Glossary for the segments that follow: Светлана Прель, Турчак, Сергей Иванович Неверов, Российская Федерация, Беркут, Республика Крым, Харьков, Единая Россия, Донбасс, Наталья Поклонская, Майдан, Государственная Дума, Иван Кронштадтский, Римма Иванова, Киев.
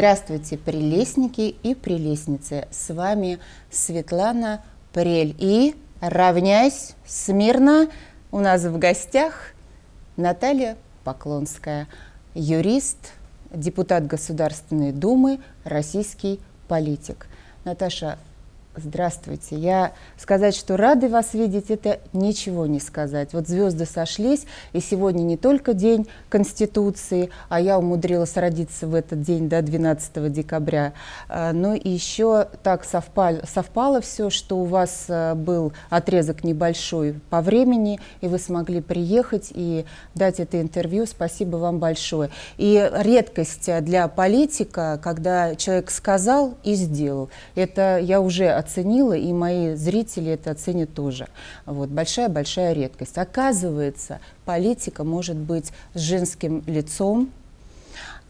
Здравствуйте, прелестники и прелестницы! С вами Светлана Прель. И равняйсь смирно, у нас в гостях Наталья Поклонская, юрист, депутат Государственной Думы, российский политик. Наташа, здравствуйте. Я сказать, что рады вас видеть, это ничего не сказать. Вот звезды сошлись, и сегодня не только день Конституции, а я умудрилась родиться в этот день до 12 декабря, но еще так совпало все, что у вас был отрезок небольшой по времени, и вы смогли приехать и дать это интервью. Спасибо вам большое. И редкость для политика, когда человек сказал и сделал. Это я уже оценила, и мои зрители это оценят тоже. Вот, большая-большая редкость. Оказывается, политика может быть с женским лицом.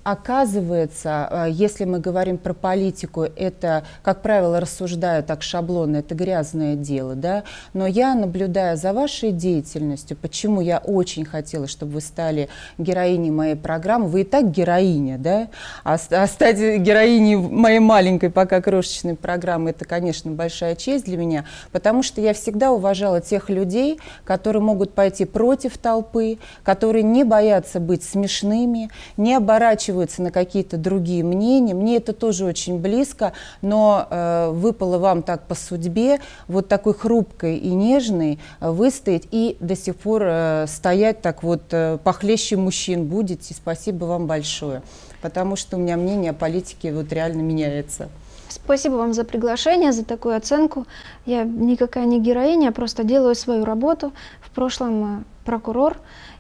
Оказывается, если мы говорим про политику, это, как правило, рассуждаю так шаблонно, это грязное дело, да? Но я, наблюдая за вашей деятельностью, почему я очень хотела, чтобы вы стали героиней моей программы, вы и так героиня, да? А стать героиней моей маленькой, пока крошечной программы, это, конечно, большая честь для меня, потому что я всегда уважала тех людей, которые могут пойти против толпы, которые не боятся быть смешными, не оборачиваются на какие-то другие мнения. Мне это тоже очень близко, но выпало вам так по судьбе, вот такой хрупкой и нежной выстоять и до сих пор стоять так вот похлеще мужчин будете. Спасибо вам большое, потому что у меня мнение о политике вот реально меняется. Спасибо вам за приглашение, за такую оценку. Я никакая не героиня, я просто делаю свою работу. В прошлом прокурор.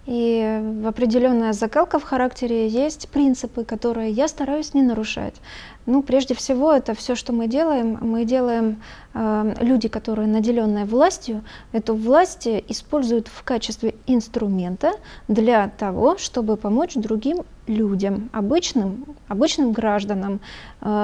И определенная закалка в характере, есть принципы, которые я стараюсь не нарушать. Ну, прежде всего, это все, что мы делаем люди, которые наделенные властью, эту власть используют в качестве инструмента для того, чтобы помочь другим людям, обычным гражданам.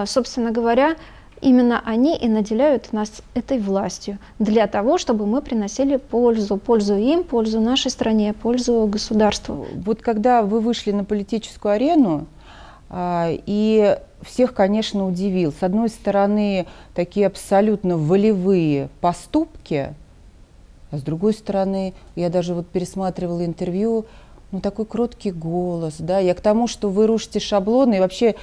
Собственно говоря, именно они и наделяют нас этой властью для того, чтобы мы приносили пользу им, пользу нашей стране, пользу государству. Вот когда вы вышли на политическую арену, и всех, конечно, удивил. С одной стороны, такие абсолютно волевые поступки, а с другой стороны, я даже вот пересматривала интервью, ну, такой кроткий голос, да, я к тому, что вы рушите шаблоны, и вообще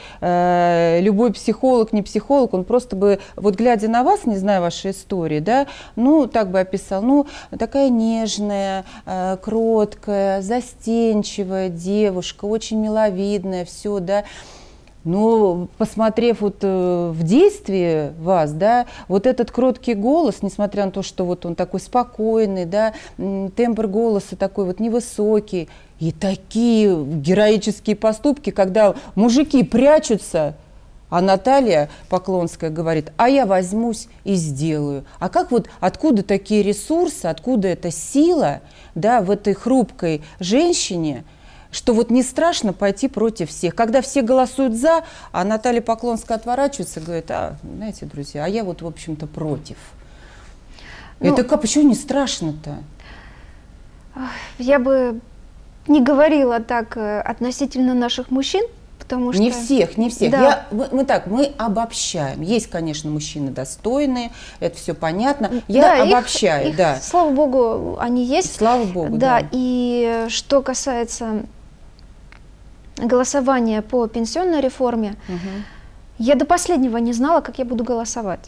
любой психолог, не психолог, он просто бы, вот глядя на вас, не зная вашей истории, да, ну, так бы описал, ну, такая нежная, кроткая, застенчивая девушка, очень миловидная, все, да. Но посмотрев вот в действии вас, да, вот этот кроткий голос, несмотря на то, что вот он такой спокойный, да, тембр голоса такой вот невысокий, и такие героические поступки, когда мужики прячутся, а Наталья Поклонская говорит, а я возьмусь и сделаю. А как вот, откуда такие ресурсы, откуда эта сила, да, в этой хрупкой женщине, что вот не страшно пойти против всех. Когда все голосуют «за», а Наталья Поклонская отворачивается и говорит, а, знаете, друзья, а я вот, в общем-то, против. Ну, это как, почему не страшно-то? Я бы не говорила так относительно наших мужчин, потому что... Не всех. Да. Мы обобщаем. Есть, конечно, мужчины достойные, это все понятно. Я обобщаю, да. Слава богу, они есть. Слава богу, да. И что касается... голосование по пенсионной реформе, я до последнего не знала, как я буду голосовать.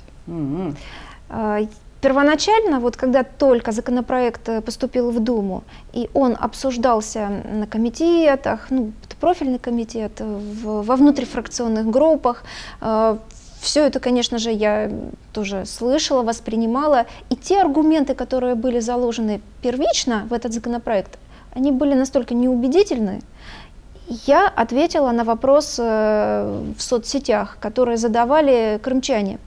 Первоначально, вот когда только законопроект поступил в Думу, и он обсуждался на комитетах, ну, профильный комитет, во внутрифракционных группах, все это, конечно же, я тоже слышала, воспринимала. И те аргументы, которые были заложены первично в этот законопроект, они были настолько неубедительны. Я ответила на вопрос в соцсетях, которые задавали крымчане,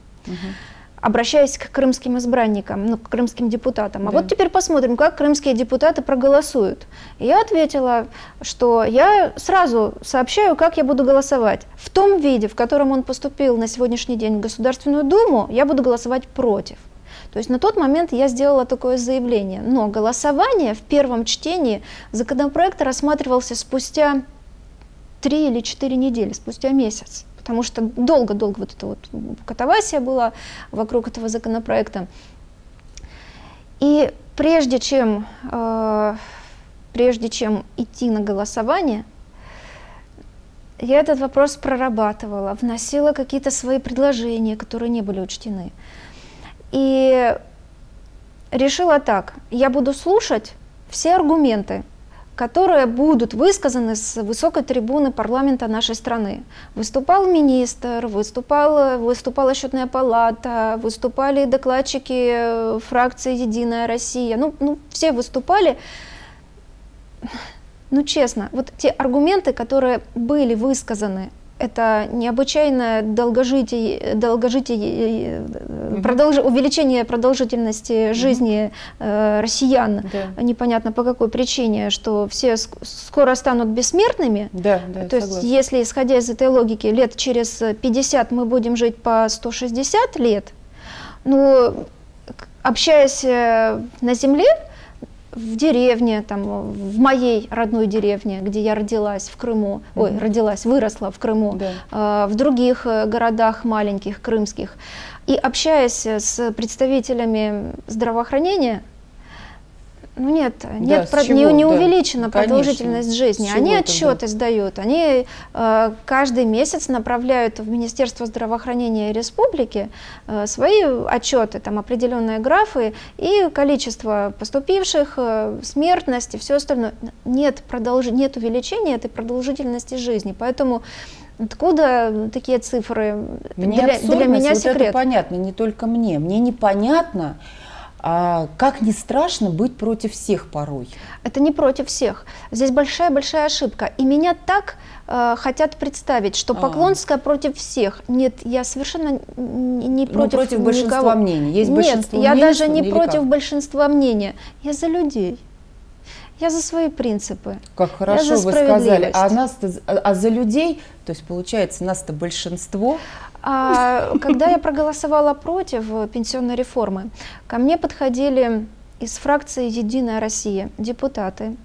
обращаясь к крымским избранникам, ну, к крымским депутатам. Да. А вот теперь посмотрим, как крымские депутаты проголосуют. Я ответила, что я сразу сообщаю, как я буду голосовать. В том виде, в котором он поступил на сегодняшний день в Государственную Думу, я буду голосовать против. То есть на тот момент я сделала такое заявление. Но голосование в первом чтении законопроекта рассматривался спустя 3 или 4 недели, спустя месяц. потому что долго-долго вот эта вот катавасия была вокруг этого законопроекта. И прежде чем идти на голосование, я этот вопрос прорабатывала, вносила какие-то свои предложения, которые не были учтены. И решила так: я буду слушать все аргументы, которые будут высказаны с высокой трибуны парламента нашей страны. Выступал министр, выступала счетная палата, выступали докладчики фракции «Единая Россия». Ну, все выступали. Ну, честно, вот те аргументы, которые были высказаны, это необычайное увеличение продолжительности жизни россиян, да. Непонятно по какой причине, что все скоро станут бессмертными. Да, да, то есть, если, исходя из этой логики, лет через 50 мы будем жить по 160 лет, ну, общаясь на земле, в деревне, там, в моей родной деревне, где я родилась в Крыму, выросла в Крыму, да. В других городах маленьких, крымских, и общаясь с представителями здравоохранения, ну не увеличена продолжительность жизни. Они отчеты сдают, они каждый месяц направляют в Министерство здравоохранения Республики свои отчеты, там определенные графы и количество поступивших, смертность и все остальное. Нет увеличения этой продолжительности жизни, поэтому... Откуда такие цифры? Для меня вот секрет. Это понятно, не только мне. Мне непонятно, как не страшно быть против всех порой. Это не против всех. Здесь большая-большая ошибка. И меня так хотят представить, что Поклонская против всех. Нет, я совершенно не против большинства мнений. Есть большинство мнений. Нет, я даже не против большинства мнения. Я за людей. Я за свои принципы. Как хорошо вы сказали. А за людей, то есть получается, нас-то большинство. Когда я проголосовала против пенсионной реформы, ко мне подходили из фракции «Единая Россия» депутаты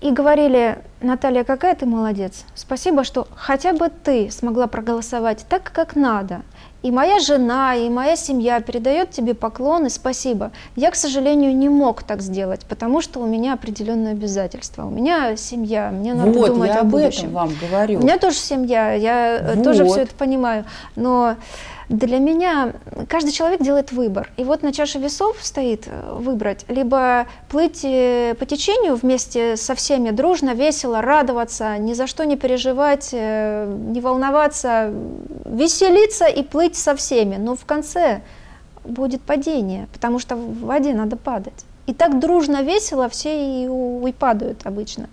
и говорили: Наталья, какая ты молодец, спасибо, что хотя бы ты смогла проголосовать так, как надо. И моя жена, и моя семья передает тебе поклоны, спасибо. Я, к сожалению, не мог так сделать, потому что у меня определенные обязательства. У меня семья, мне надо думать о будущем. Вот, я об этом вам говорю. У меня тоже семья, я тоже все это понимаю. Но для меня каждый человек делает выбор. И вот на чаше весов стоит выбрать. Либо плыть по течению вместе со всеми дружно, весело, радоваться, ни за что не переживать, не волноваться, веселиться и плыть со всеми, но в конце будет падение, потому что в воде надо падать. И так дружно, весело все и падают обычно.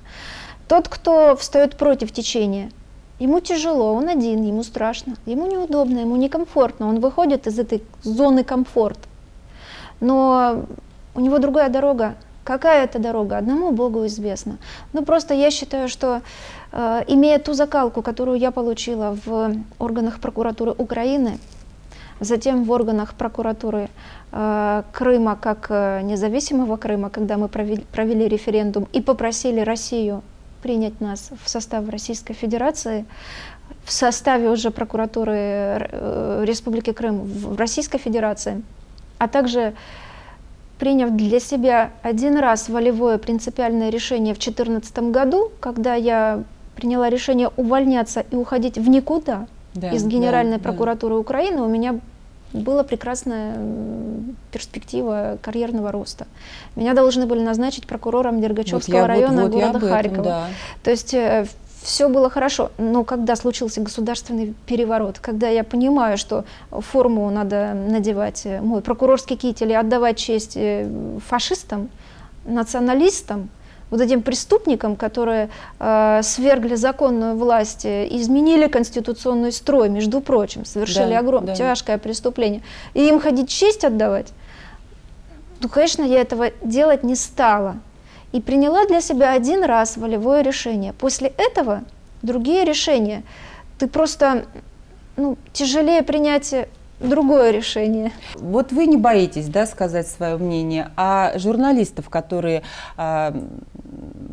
Тот, кто встает против течения, ему тяжело, он один, ему страшно, ему неудобно, ему некомфортно, он выходит из этой зоны комфорта. Но у него другая дорога. Какая это дорога? Одному Богу известно. Ну, просто я считаю, что, имея ту закалку, которую я получила в органах прокуратуры Украины, затем в органах прокуратуры Крыма, как независимого Крыма, когда мы провели референдум и попросили Россию принять нас в состав Российской Федерации, в составе уже прокуратуры Республики Крым в Российской Федерации, а также... приняв для себя один раз волевое принципиальное решение в 2014 году, когда я приняла решение увольняться и уходить в никуда из Генеральной прокуратуры Украины, у меня была прекрасная перспектива карьерного роста. Меня должны были назначить прокурором Дергачевского района города Харькова. То есть все было хорошо, но когда случился государственный переворот, когда я понимаю, что форму надо надевать, мой прокурорский китель, и отдавать честь фашистам, националистам, вот этим преступникам, которые свергли законную власть, изменили конституционный строй, между прочим, совершили огромное, тяжкое преступление, и им ходить честь отдавать, ну, конечно, я этого делать не стала. И приняла для себя один раз волевое решение. После этого другие решения. Ты просто, ну, тяжелее принять другое решение. Вот вы не боитесь, да, сказать свое мнение, а журналистов, которые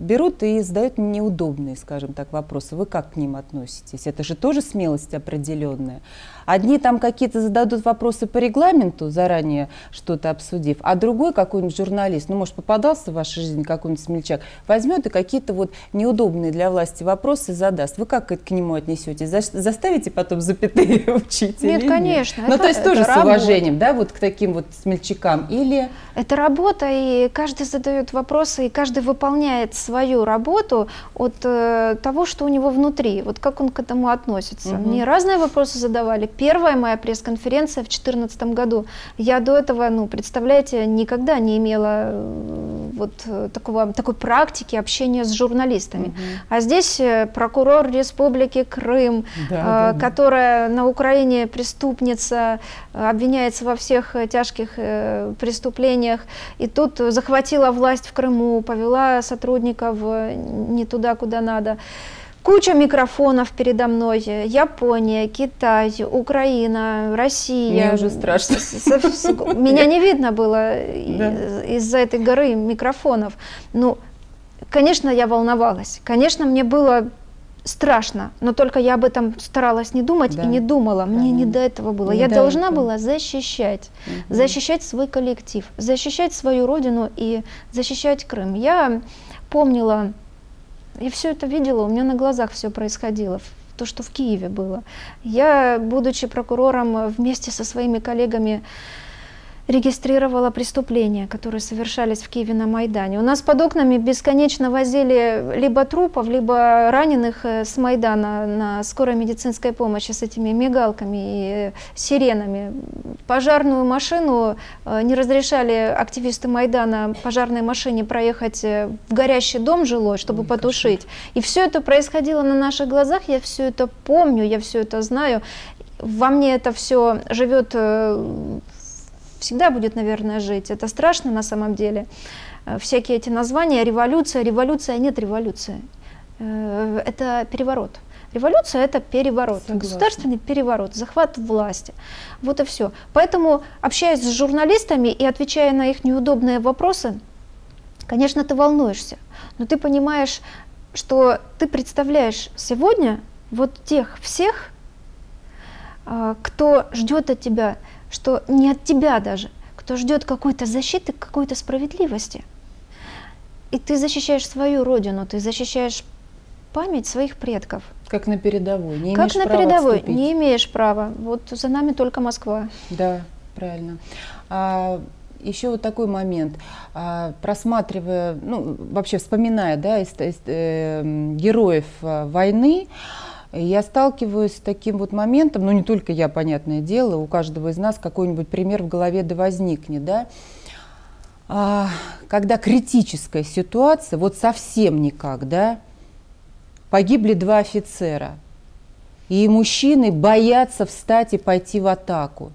берут и задают неудобные, скажем так, вопросы. Вы как к ним относитесь? Это же тоже смелость определенная. Одни там какие-то зададут вопросы по регламенту, заранее что-то обсудив, а другой какой-нибудь журналист, ну, может, попадался в вашей жизни какой-нибудь смельчак, возьмет и какие-то вот неудобные для власти вопросы задаст. Вы как к нему отнесетесь? Заставите потом запятые учить? Нет, конечно. Нет? Ну, то есть тоже с уважением, да, вот к таким вот смельчакам? Или... Это работа, и каждый задает вопросы, и каждый выполняет свою работу от того, что у него внутри, вот как он к этому относится. Угу. Мне разные вопросы задавали. Первая моя пресс-конференция в 2014 году. Я до этого, ну, представляете, никогда не имела вот такой практики общения с журналистами. Угу. А здесь прокурор Республики Крым, да, которая на Украине преступница, обвиняется во всех тяжких преступлениях, и тут захватила власть в Крыму, повела сотрудников не туда, куда надо. Куча микрофонов передо мной. Япония, Китай, Украина, Россия. Мне уже страшно. Меня не видно было из-за этой горы микрофонов. Ну, конечно, я волновалась. Конечно, мне было страшно, но только я об этом старалась не думать, да, и не думала. Мне не до этого было. Я должна была защищать. Защищать свой коллектив, защищать свою родину и защищать Крым. Я помнила... Я все это видела, у меня на глазах все происходило, то, что в Киеве было. Я, будучи прокурором, вместе со своими коллегами регистрировала преступления, которые совершались в Киеве на Майдане. У нас под окнами бесконечно возили либо трупов, либо раненых с Майдана на скорой медицинской помощи с этими мигалками и сиренами. Пожарную машину не разрешали активисты Майдана пожарной машине проехать в горящий дом жилой, чтобы потушить. И все это происходило на наших глазах, я все это помню, я все это знаю. Во мне это все живет... всегда будет, наверное, жить. Это страшно на самом деле. Всякие эти названия, революция, революция, нет революции. Это переворот. Революция – это переворот, согласна, государственный переворот, захват власти. Вот и все. Поэтому, общаясь с журналистами и отвечая на их неудобные вопросы, конечно, ты волнуешься, но ты понимаешь, что ты представляешь сегодня вот тех всех, кто ждет от тебя, что не от тебя даже, кто ждет какой-то защиты, какой-то справедливости. И ты защищаешь свою родину, ты защищаешь память своих предков. Как на передовой, не имеешь права. Как на передовой, не имеешь права. Вот за нами только Москва. Да, правильно. Еще вот такой момент, просматривая, ну, вообще вспоминая, да, героев войны, я сталкиваюсь с таким вот моментом, ну не только я, понятное дело, у каждого из нас какой-нибудь пример в голове да возникнет, да, когда критическая ситуация, вот совсем никак, да, погибли два офицера, и мужчины боятся встать и пойти в атаку,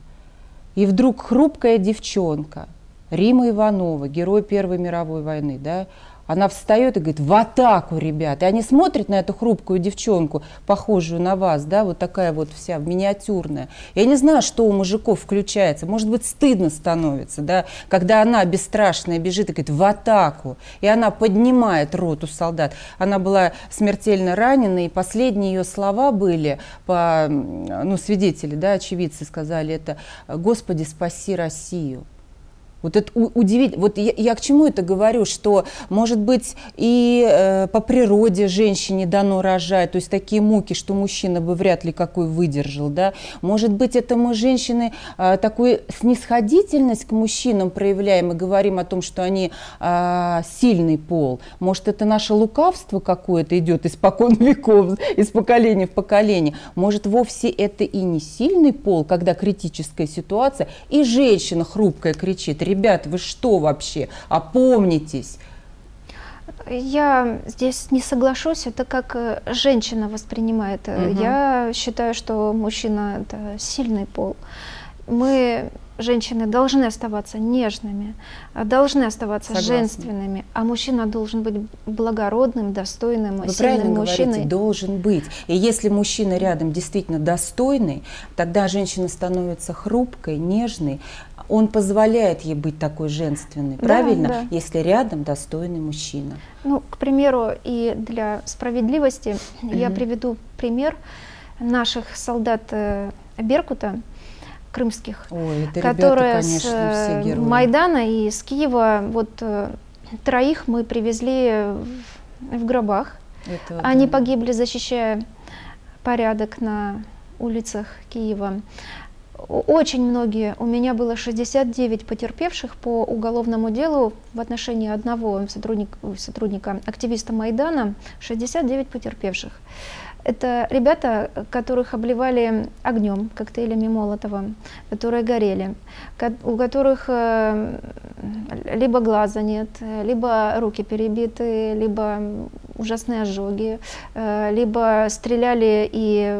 и вдруг хрупкая девчонка, Римма Иванова, герой Первой мировой войны, да, она встает и говорит: в атаку, ребята. И они смотрят на эту хрупкую девчонку, похожую на вас, да, вот такая вот вся миниатюрная. Я не знаю, что у мужиков включается. Может быть, стыдно становится, да, когда она бесстрашная бежит и говорит: в атаку. И она поднимает роту солдат. Она была смертельно ранена, и последние ее слова были, по, ну, свидетели, да, очевидцы сказали это: «Господи, спаси Россию». Вот это удивительно. Вот я к чему это говорю, что, может быть, и по природе женщине дано рожать, то есть такие муки, что мужчина бы вряд ли какой выдержал, да. Может быть, это мы, женщины, такую снисходительность к мужчинам проявляем и говорим о том, что они сильный пол. Может, это наше лукавство какое-то идет испокон веков, из поколения в поколение. Может, вовсе это и не сильный пол, когда критическая ситуация, и женщина хрупкая кричит: ребят, вы что вообще? Опомнитесь. Я здесь не соглашусь. Это как женщина воспринимает. Угу. Я считаю, что мужчина – это сильный пол. Мы женщины должны оставаться нежными, должны оставаться женственными, а мужчина должен быть благородным, достойным, сильным правильно мужчиной. Говорите, должен быть. И если мужчина рядом действительно достойный, тогда женщина становится хрупкой, нежной. Он позволяет ей быть такой женственной, правильно? Да, да. Если рядом достойный мужчина. Ну, к примеру, и для справедливости я приведу пример наших солдат Беркута, крымских, которые ребята, конечно, с Майдана и с Киева, вот троих мы привезли в гробах. Они погибли, защищая порядок на улицах Киева. Очень многие, у меня было 69 потерпевших по уголовному делу в отношении одного сотрудника, активиста Майдана, 69 потерпевших. Это ребята, которых обливали огнем, коктейлями Молотова, которые горели, у которых либо глаза нет, либо руки перебиты, либо ужасные ожоги, либо стреляли и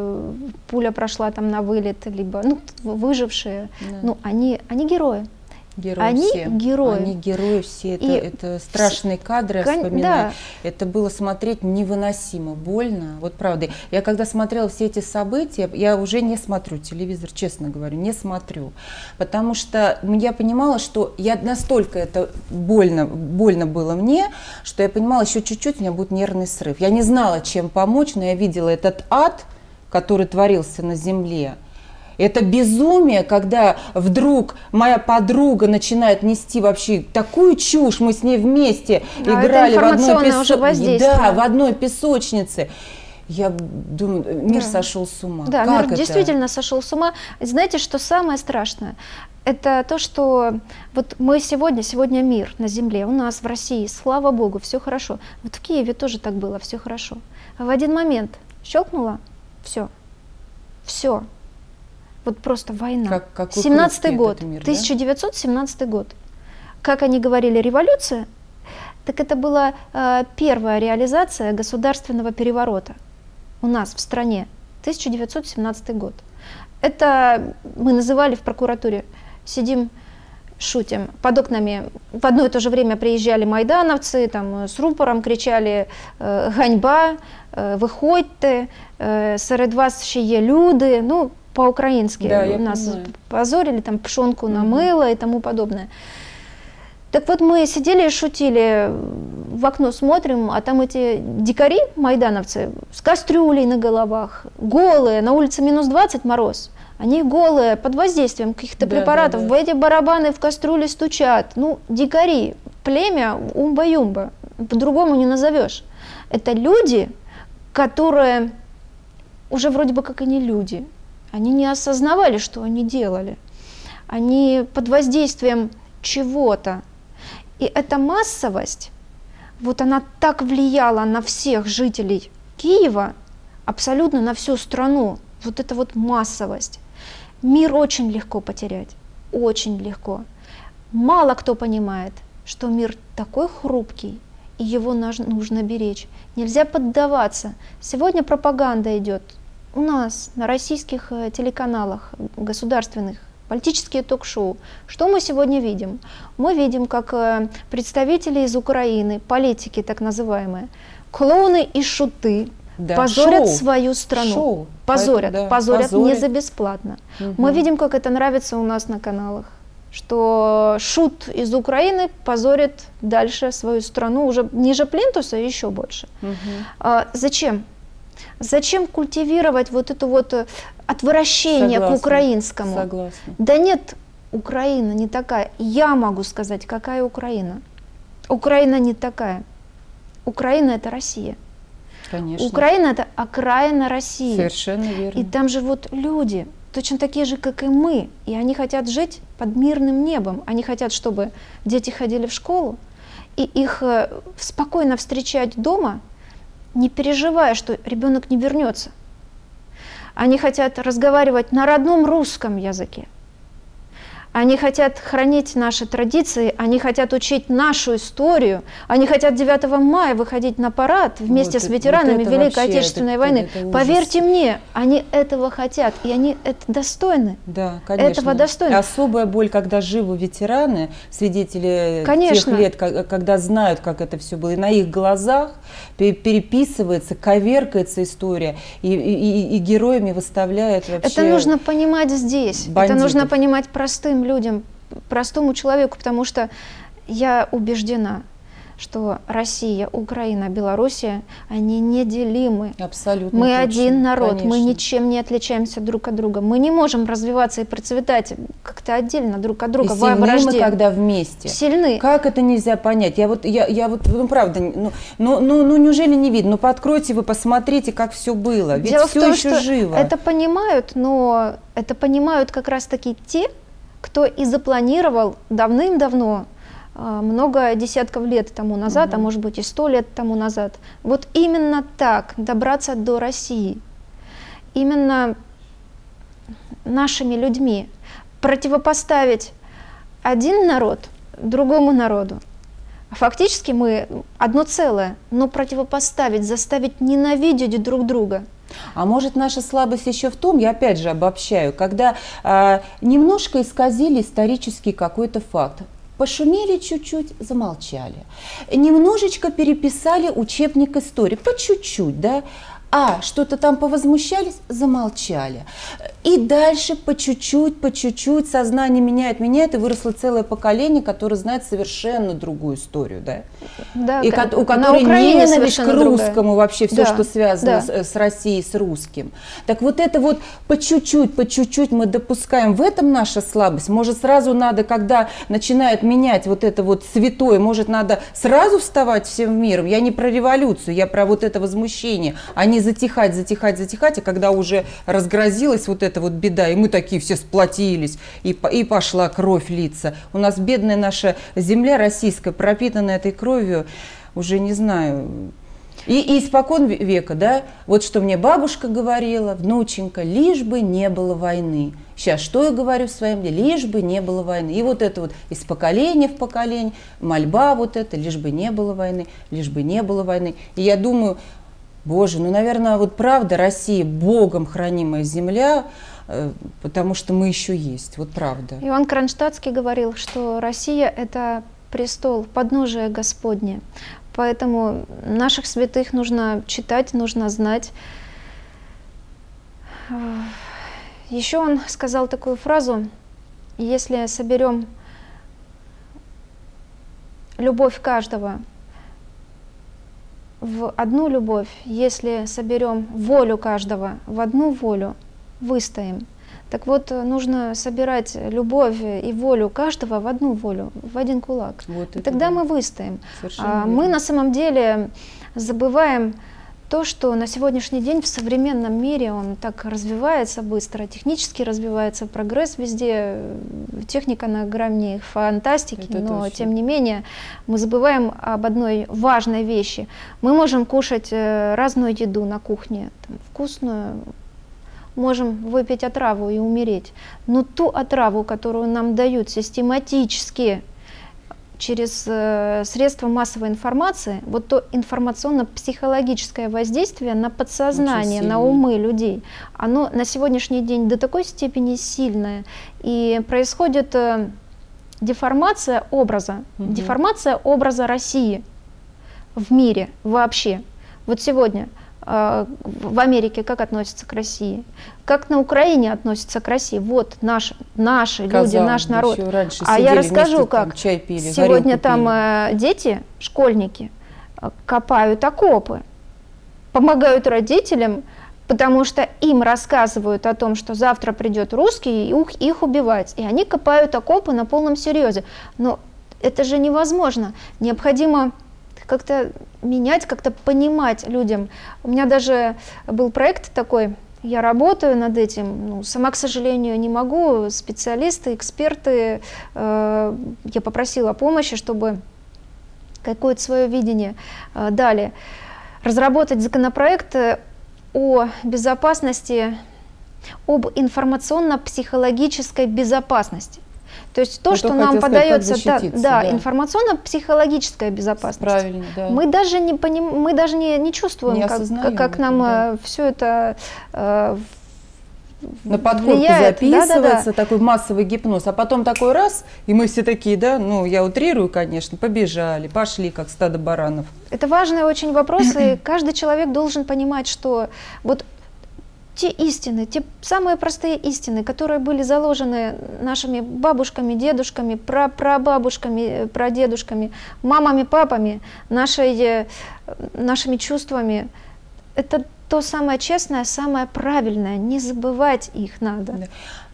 пуля прошла там на вылет, либо ну, выжившие. Да. Ну, они герои. Герои они все. Герои. Они герои все. Это страшные кадры, я вспоминаю. Да. Это было смотреть невыносимо, больно. Вот правда. Я когда смотрела все эти события, я уже не смотрю телевизор, честно говорю, не смотрю. Потому что я понимала, что я настолько это больно было мне, что я понимала, еще чуть-чуть у меня будет нервный срыв. Я не знала, чем помочь, но я видела этот ад, который творился на земле. Это безумие, когда вдруг моя подруга начинает нести вообще такую чушь. Мы с ней вместе играли в одной, в одной песочнице. Я думаю, мир сошел с ума. Да, как мир действительно сошел с ума. Знаете, что самое страшное? Это то, что вот мы сегодня мир на земле, у нас в России, слава Богу, все хорошо. Вот в Киеве тоже так было, все хорошо. А в один момент щелкнуло, все. Вот просто война. 17-й год, мир, 1917 год. Как они говорили, революция, так это была первая реализация государственного переворота у нас в стране, 1917 год. Это мы называли в прокуратуре, сидим, шутим. Под окнами в одно и то же время приезжали майдановцы, там с рупором кричали «Ганьба», «Выходьте», «Серед вас ще є люди». Ну, по-украински нас позорили, там пшенку намыло и тому подобное. Так вот мы сидели и шутили, в окно смотрим, а там эти дикари, майдановцы, с кастрюлей на головах, голые, на улице минус 20 мороз, они голые, под воздействием каких-то препаратов, в эти барабаны в кастрюле стучат. Ну, дикари, племя умба-юмба, по-другому не назовешь. Это люди, которые уже вроде бы как и не люди. Они не осознавали, что они делали. Они под воздействием чего-то. И эта массовость, вот она так влияла на всех жителей Киева, абсолютно на всю страну. Вот эта вот массовость. Мир очень легко потерять. Очень легко. Мало кто понимает, что мир такой хрупкий, и его нужно беречь. Нельзя поддаваться. Сегодня пропаганда идет. У нас на российских телеканалах государственных политические ток-шоу. Что мы сегодня видим? Мы видим, как представители из Украины, политики так называемые, клоуны и шуты позорят свою страну. Шоу. Позорят, позорят не за бесплатно. Мы видим, как это нравится у нас на каналах, что шут из Украины позорит дальше свою страну, уже ниже плинтуса и еще больше. Зачем? Зачем культивировать вот это вот отвращение к украинскому? Согласна. Да нет, Украина не такая. Я могу сказать, какая Украина. Украина не такая. Украина — это Россия. Конечно. Украина — это окраина России. Совершенно верно. И там живут люди, точно такие же, как и мы. И они хотят жить под мирным небом. Они хотят, чтобы дети ходили в школу, и их спокойно встречать дома, не переживая, что ребенок не вернется. Они хотят разговаривать на родном русском языке. Они хотят хранить наши традиции, они хотят учить нашу историю, они хотят 9 мая выходить на парад вместе с ветеранами Великой Отечественной войны. Поверьте мне, они этого хотят, и они это достойны. Да, конечно. Этого достойны. Особая боль, когда живы ветераны, свидетели тех лет, когда знают, как это все было, и на их глазах переписывается, коверкается история, и героями выставляют вообще. Это нужно понимать здесь, бандитов. Это нужно понимать простым людям, простому человеку, потому что я убеждена, что Россия, Украина, Белоруссия, они неделимы. Абсолютно. Мы точно. Один народ, конечно. Мы ничем не отличаемся друг от друга. Мы не можем развиваться и процветать как-то отдельно друг от друга. И сильны мы, когда вместе. Сильны. Как это нельзя понять? Я вот ну правда, ну неужели не видно? Ну пооткройте вы, посмотрите, как все было. Ведь дело все в том, еще что живо. Это понимают, но это понимают как раз-таки те, кто и запланировал давным-давно, много десятков лет тому назад, а может быть и 100 лет тому назад. Вот именно так добраться до России, именно нашими людьми, противопоставить один народ другому народу. Фактически мы одно целое, но противопоставить, заставить ненавидеть друг друга. А может, наша слабость еще в том, я опять же обобщаю, когда немножко исказили исторический какой-то факт. Пошумели чуть-чуть, замолчали. Немножечко переписали учебник истории, по чуть-чуть, да? А что-то там повозмущались, замолчали. И дальше по чуть-чуть сознание меняет, и выросло целое поколение, которое знает совершенно другую историю, да? Да, и у которой ненависть к русскому вообще, все, да, что связано, да, с Россией, с русским. Так вот это вот по чуть-чуть мы допускаем. В этом наша слабость. Может, сразу надо, когда начинают менять вот это вот святое, может, надо сразу вставать всем миром. Я не про революцию, я про вот это возмущение. Они затихать, и когда уже разгрозилась вот эта вот беда, и мы такие все сплотились, и пошла кровь литься. У нас бедная наша земля российская, пропитанная этой кровью, уже не знаю, и испокон века, да, вот что мне бабушка говорила, внученька, лишь бы не было войны. Сейчас что я говорю в своем деле? Лишь бы не было войны. И вот это вот из поколения в поколение, мольба вот эта, лишь бы не было войны, лишь бы не было войны. И я думаю... Боже, ну, наверное, вот правда, Россия богом хранимая земля, потому что мы еще есть, вот правда. Иван Кронштадтский говорил, что Россия – это престол, подножие Господне. Поэтому наших святых нужно читать, нужно знать. Еще он сказал такую фразу: «Если соберем любовь каждого в одну любовь, если соберем волю каждого в одну волю, выстоим». Так вот, нужно собирать любовь и волю каждого в одну волю, в один кулак. Вот и тогда, да, мы выстоим. А мы на самом деле забываем то, что на сегодняшний день в современном мире он так развивается быстро, технически развивается, прогресс везде, техника на грани фантастики, это но точно. Тем не менее мы забываем об одной важной вещи. Мы можем кушать разную еду на кухне, там, вкусную, можем выпить отраву и умереть, но ту отраву, которую нам дают систематически, через средства массовой информации, вот то информационно-психологическое воздействие на подсознание, на умы людей, оно на сегодняшний день до такой степени сильное, и происходит деформация образа, деформация образа России в мире вообще. Вот сегодня в Америке как относятся к России, как на Украине относятся к России. Вот наши люди, наш народ. А я расскажу, как сегодня там дети, школьники, копают окопы, помогают родителям, потому что им рассказывают о том, что завтра придет русский и их убивать. И они копают окопы на полном серьезе. Но это же невозможно. Необходимо как-то менять, как-то понимать людям. У меня даже был проект такой, я работаю над этим, ну, сама, к сожалению, не могу, специалисты, эксперты, я попросила помощи, чтобы какое-то свое видение дали. Разработать законопроект о безопасности, об информационно-психологической безопасности. То То есть то, что нам подается, да, информационно-психологическая безопасность, правильно, да. мы даже не чувствуем, как нам это, да. все это на подкорку записывается, да, да, да. такой массовый гипноз, а потом такой раз, и мы все такие, да, ну я утрирую, конечно, побежали, пошли, как стадо баранов. Это важный очень вопрос, и каждый человек должен понимать, что вот те истины, те самые простые истины, которые были заложены нашими бабушками, дедушками, прабабушками, прадедушками, мамами, папами, нашими чувствами, это то самое честное, самое правильное, не забывать их надо.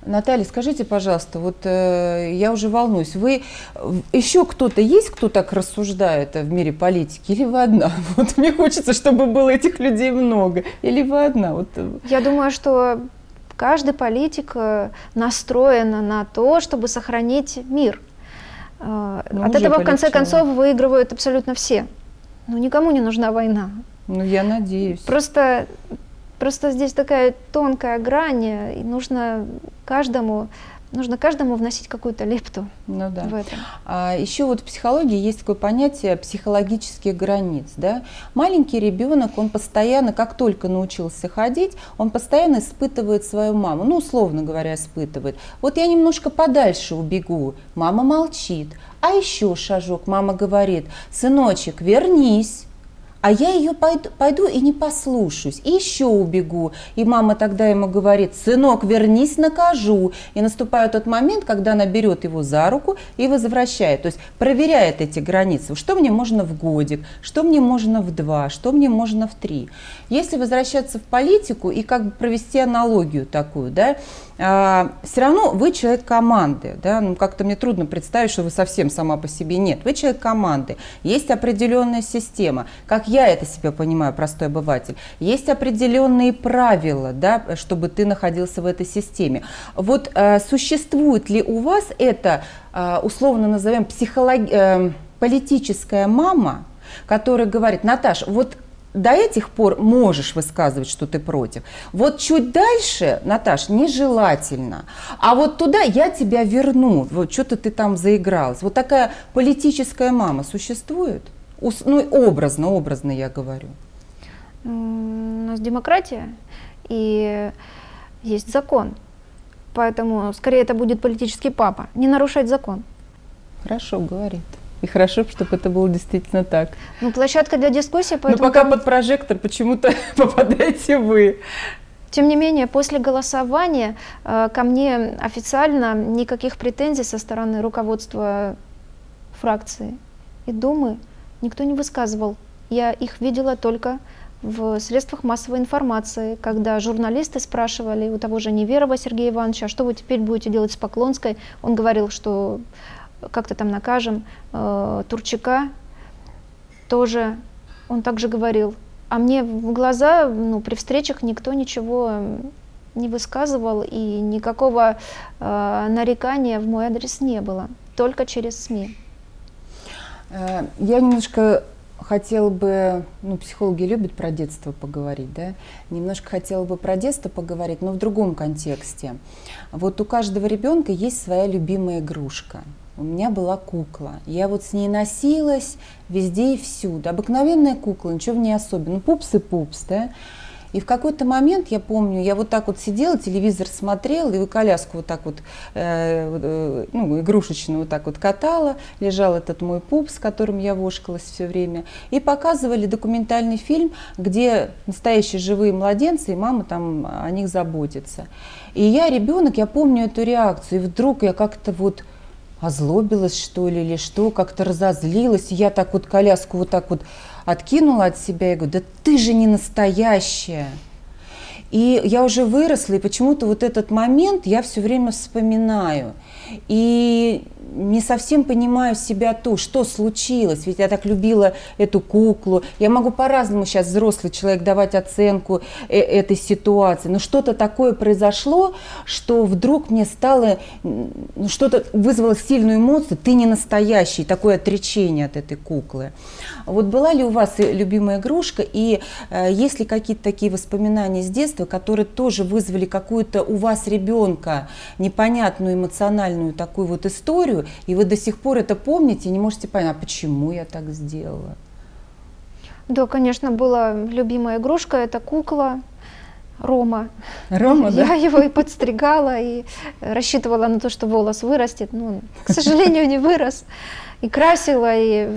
Наталья, скажите, пожалуйста, вот я уже волнуюсь, вы еще кто-то есть, кто так рассуждает в мире политики, или вы одна? Вот мне хочется, чтобы было этих людей много, или вы одна? Вот. Я думаю, что каждый политик настроен на то, чтобы сохранить мир. Ну, от этого, в конце концов, выигрывают абсолютно все. Но никому не нужна война. Ну, я надеюсь. Просто здесь такая тонкая грань, и нужно каждому вносить какую-то лепту. Ну, да. в это. А еще вот в психологии есть такое понятие психологических границ. Да? Маленький ребенок, он постоянно, как только научился ходить, он постоянно испытывает свою маму. Ну, условно говоря, испытывает. Вот я немножко подальше убегу, мама молчит. А еще шажок, мама говорит: сыночек, вернись. А я ее пойду и не послушаюсь, и еще убегу. И мама тогда ему говорит: сынок, вернись, накажу. И наступает тот момент, когда она берет его за руку и возвращает. То есть проверяет эти границы. Что мне можно в годик, что мне можно в 2, что мне можно в 3. Если возвращаться в политику и как бы провести аналогию такую, да, все равно вы человек команды, да? Ну, как-то мне трудно представить, что вы совсем сама по себе. Нет, вы человек команды, есть определенная система, как я это себя понимаю, простой обыватель, есть определенные правила, да, чтобы ты находился в этой системе. Вот существует ли у вас это, условно назовем, политическая мама, которая говорит: Наташ, вот до этих пор можешь высказывать, что ты против. Вот чуть дальше, Наташ, нежелательно. А вот туда я тебя верну. Вот что-то ты там заигралась. Вот такая политическая мама существует? Ну, образно я говорю. У нас демократия и есть закон. Поэтому скорее это будет политический папа. Не нарушать закон. Хорошо говорит. И хорошо, чтобы это было действительно так. Ну, площадка для дискуссии, поэтому... Но пока там... под прожектор почему-то попадаете вы. Тем не менее, после голосования ко мне официально никаких претензий со стороны руководства фракции и Думы никто не высказывал. Я их видела только в средствах массовой информации, когда журналисты спрашивали у того же Неверова Сергея Ивановича: а что вы теперь будете делать с Поклонской? Он говорил, что... как-то там накажем. Турчака тоже, он также говорил. А мне в глаза, ну, при встречах никто ничего не высказывал, и никакого нарекания в мой адрес не было, только через СМИ. Я немножко хотела бы, ну, психологи любят про детство поговорить, да? Немножко хотела бы про детство поговорить, но в другом контексте. Вот у каждого ребенка есть своя любимая игрушка. У меня была кукла. Я вот с ней носилась везде и всюду. Обыкновенная кукла, ничего в ней особенного. Пупс и пупс, да? И в какой-то момент, я помню, я вот так вот сидела, телевизор смотрела, и коляску вот так вот, ну, игрушечную вот так вот катала, лежал этот мой пуп, с которым я вошкалась все время. И показывали документальный фильм, где настоящие живые младенцы, и мама там о них заботится. И я, ребенок, я помню эту реакцию, и вдруг я как-то вот... озлобилась, что ли, или что, как-то разозлилась. Я так вот коляску вот так вот откинула от себя и говорю: да ты же не настоящая. И я уже выросла, и почему-то вот этот момент я все время вспоминаю. И не совсем понимаю себя то, что случилось. Ведь я так любила эту куклу. Я могу по-разному сейчас, взрослый человек, давать оценку этой ситуации. Но что-то такое произошло, что вдруг мне стало... Что-то вызвало сильную эмоцию. Ты не настоящий. Такое отречение от этой куклы. Вот была ли у вас любимая игрушка? И есть ли какие-то такие воспоминания с детства, которые тоже вызвали какую-то у вас, ребенка, непонятную эмоциональную такую вот историю? И вы до сих пор это помните, не можете понять, а почему я так сделала? Да, конечно, была любимая игрушка, это кукла Рома. Рома, да? Я его и подстригала, и рассчитывала на то, что волос вырастет, но, к сожалению, не вырос. И красила, и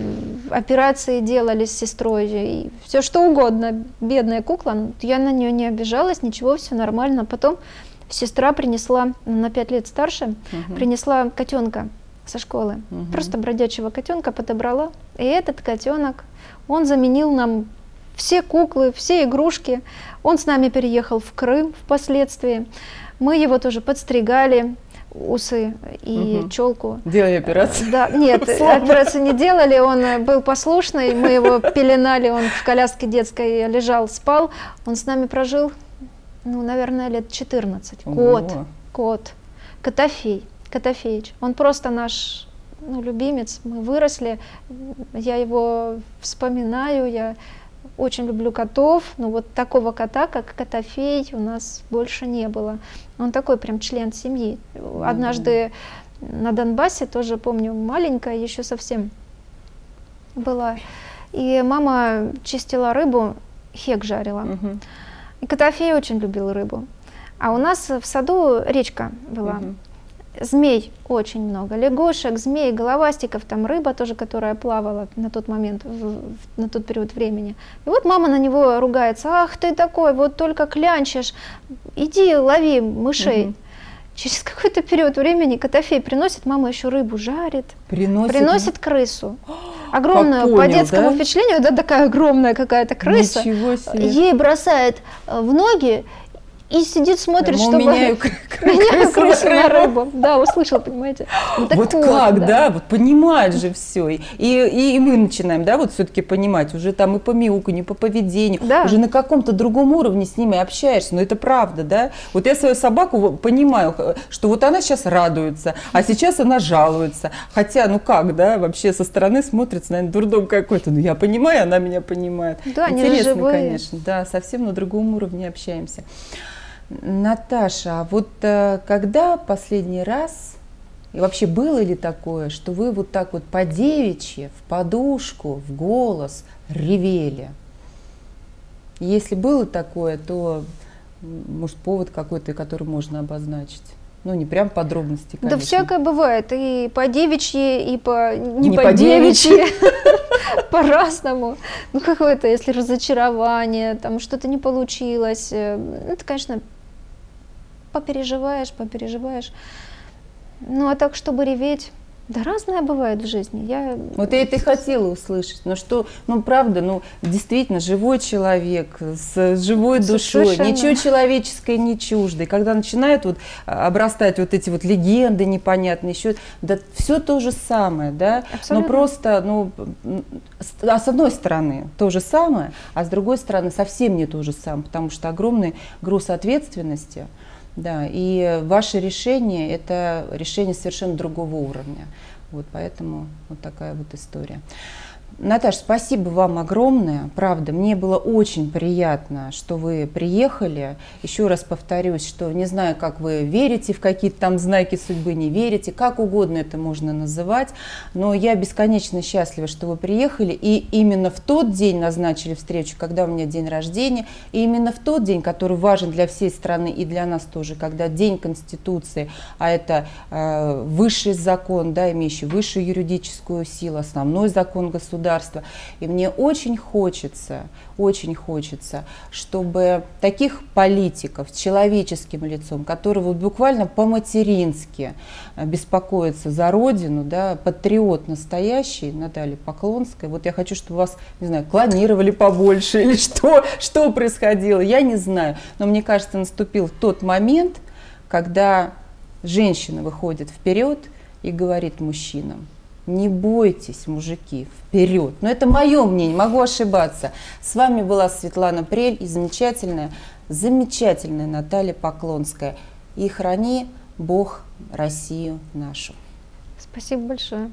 операции делали с сестрой, и все что угодно. Бедная кукла, я на нее не обижалась, ничего, все нормально. Потом сестра принесла, на 5 лет старше, принесла котенка со школы. Просто бродячего котенка подобрала. И этот котенок, он заменил нам все куклы, все игрушки. Он с нами переехал в Крым впоследствии. Мы его тоже подстригали, усы и челку. Делали операцию? Да, нет, операцию не делали, он был послушный, мы его пеленали, он в коляске детской лежал, спал. Он с нами прожил, ну, наверное, лет 14. Кот. Котофеич. Он просто наш, ну, любимец. Мы выросли. Я его вспоминаю. Я очень люблю котов. Но вот такого кота, как Котофей, у нас больше не было. Он такой прям член семьи. Однажды на Донбассе, тоже помню, маленькая еще совсем была. И мама чистила рыбу, хек жарила. И Котофей очень любил рыбу. А у нас в саду речка была. Змей очень много, лягушек, змей, головастиков, там рыба тоже, которая плавала на тот момент, на тот период времени. И вот мама на него ругается: ах ты такой, вот только клянчишь, иди лови мышей. Через какой-то период времени Котофей приносит, мама еще рыбу жарит, приносит крысу. Огромную, по детскому впечатлению, да, такая огромная какая-то крыса. Ей бросает в ноги. И сидит, смотрит, чтобы... Меняю крысу на рыбу. Да, услышал, понимаете? Вот как, да? Вот понимает же все. И мы начинаем, да, вот все-таки понимать. Уже там и по мяуканью, и по поведению. Уже на каком-то другом уровне с ними общаешься. Но это правда, да? Вот я свою собаку понимаю, что вот она сейчас радуется, а сейчас она жалуется. Хотя, ну как, да, вообще со стороны смотрится, наверное, дурдом какой-то. Ну я понимаю, она меня понимает. Да, интересно, конечно. Да, совсем на другом уровне общаемся. Наташа, а вот когда последний раз, и вообще было ли такое, что вы вот так вот по-девичьи, в подушку, в голос ревели? Если было такое, то, может, повод какой-то, который можно обозначить? Ну, не прям подробности, конечно. Да всякое бывает, и по-девичьи, и не по-девичьи. По-разному. Ну, какое-то, если разочарование, там что-то не получилось. Ну, ты, конечно, попереживаешь. Ну, а так, чтобы реветь, да разное бывает в жизни. Вот я это и хотела услышать. Но что, ну, правда, ну, действительно, живой человек с живой душой, совершенно. Ничего человеческое не чуждо. И когда начинают вот обрастать вот эти вот легенды непонятные, еще, да, все то же самое, да? Абсолютно. Но просто, ну, с одной стороны то же самое, а с другой стороны совсем не то же самое, потому что огромный груз ответственности. Да, и ваше решение – это решение совершенно другого уровня. Вот поэтому вот такая вот история. Наташа, спасибо вам огромное. Правда, мне было очень приятно, что вы приехали. Еще раз повторюсь, что не знаю, как вы верите в какие-то там знаки судьбы, не верите, как угодно это можно называть. Но я бесконечно счастлива, что вы приехали. И именно в тот день назначили встречу, когда у меня день рождения. И именно в тот день, который важен для всей страны и для нас тоже, когда День Конституции, а это высший закон, да, имеющий высшую юридическую силу, основной закон государства. И мне очень хочется, чтобы таких политиков с человеческим лицом, которые вот буквально по-матерински беспокоятся за родину, да, патриот настоящий, Наталья Поклонская. Вот я хочу, чтобы вас, не знаю, клонировали побольше или что происходило, я не знаю. Но мне кажется, наступил тот момент, когда женщина выходит вперед и говорит мужчинам: не бойтесь, мужики, вперед. Но это мое мнение, могу ошибаться. С вами была Светлана Прель и замечательная Наталья Поклонская. И храни Бог Россию нашу. Спасибо большое.